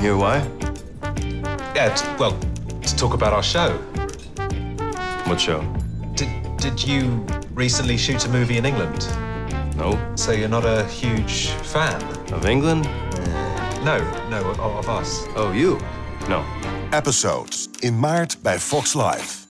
here, why? Yeah, to talk about our show. What show? Did you recently shoot a movie in England? No. So you're not a huge fan? Of England? No, of us. Oh, you? No. Episodes, in maart bij Fox Life.